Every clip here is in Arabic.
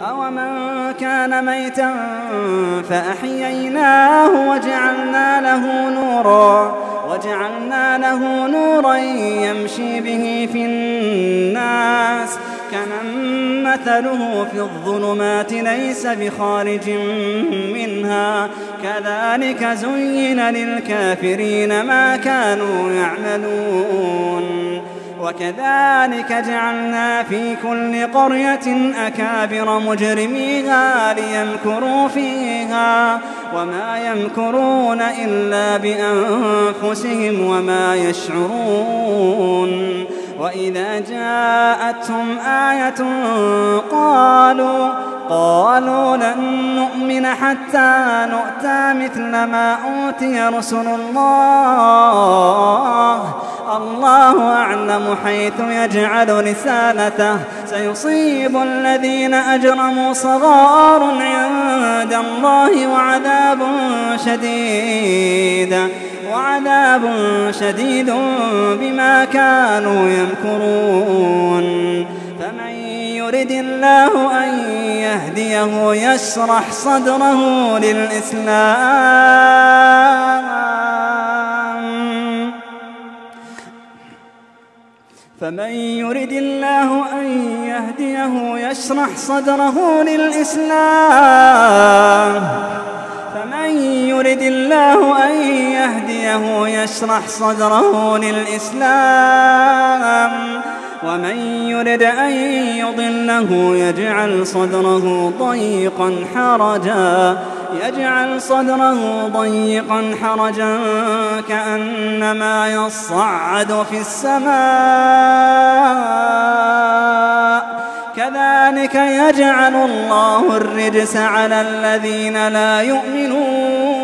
أَوَمَنْ كَانَ مَيْتًا فَأَحْيَيْنَاهُ وَجَعَلْنَا لَهُ نُورًا يَمْشِي بِهِ فِي النَّاسِ كمن مثله في الظلمات ليس بخارج منها كذلك زين للكافرين ما كانوا يعملون وكذلك جعلنا في كل قرية أكابر مجرميها ليمكروا فيها وما يمكرون إلا بأنفسهم وما يشعرون وإذا جاءتهم آية قالوا لن نؤمن حتى نؤتى مثل ما أوتي رسل الله أعلم حيث يجعل رسالته سيصيب الذين أجرموا صغار عند الله وعذاب شديد بما كانوا يمكرون فمن يرد الله أن يهديه يشرح صدره للإسلام فمن يرد الله أن يهديه يشرح صدره للإسلام ومن يرد أن يضله يجعل صدره ضيقا حرجا كأنما يصعد في السماء كذلك يجعل الله الرجس على الذين لا يؤمنون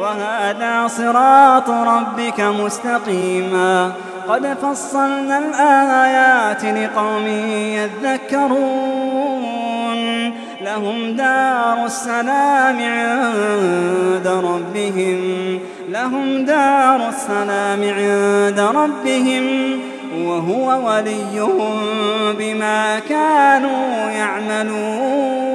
وهذا صراط ربك مستقيما قد فصلنا الآيات لقوم يذكرون لهم دار السلام عند ربهم وهو وليهم بما كانوا يعملون.